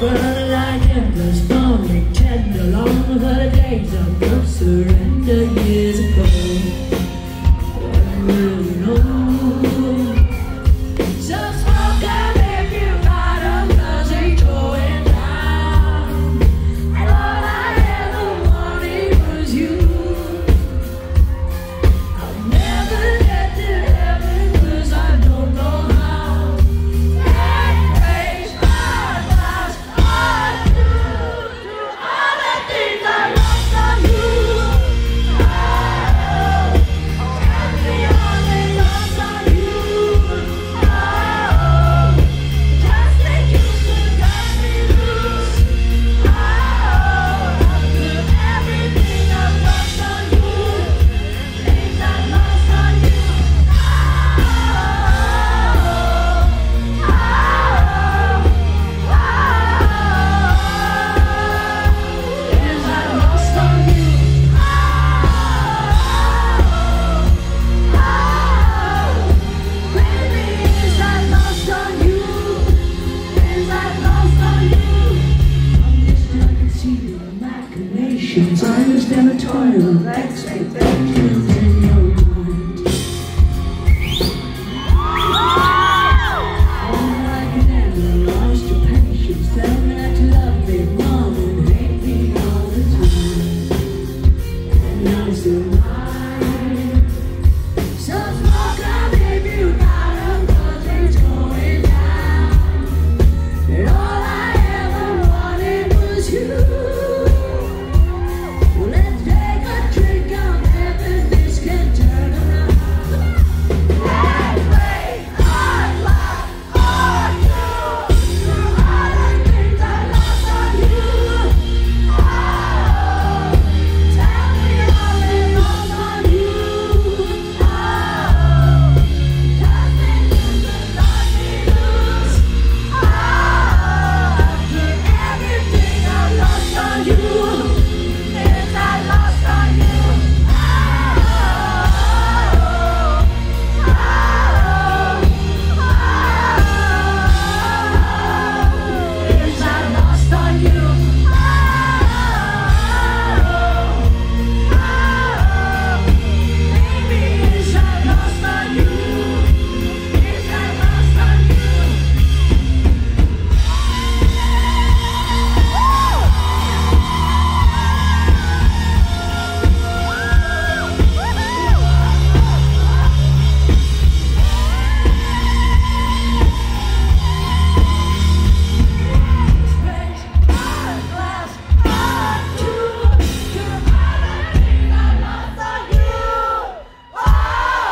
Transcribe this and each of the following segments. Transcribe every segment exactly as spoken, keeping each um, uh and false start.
Burn like embers, born and tender, long for the days of no surrender years ago. What will you know? So smoke up if you fight them, cause they're going down. And all I ever wanted was you. I'll never get to heaven, cause I don't know how. That breaks my past. I do, do all the things I lost on you. Oh, tell me all the lost on you. Oh, just that you could cut me loose. Oh, after everything I've lost on you, things I've lost on you. Oh, things I've lost on you. Oh, things I've lost on you. Things I've lost on you. I'm just like a sea of machinations. I understand the toil of expectations in your mind. Oh, I never lost your patience. Tell me that you love me more than hate me all the time. And I still lie. So smoke up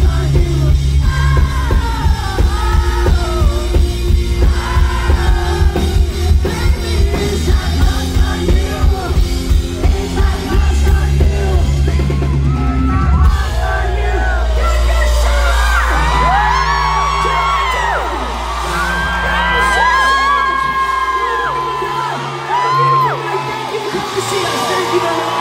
if you got 'em, 'cause it's going down. And all I ever wanted was you. Well, let's take a drink on heaven, this can turn around. Thank you.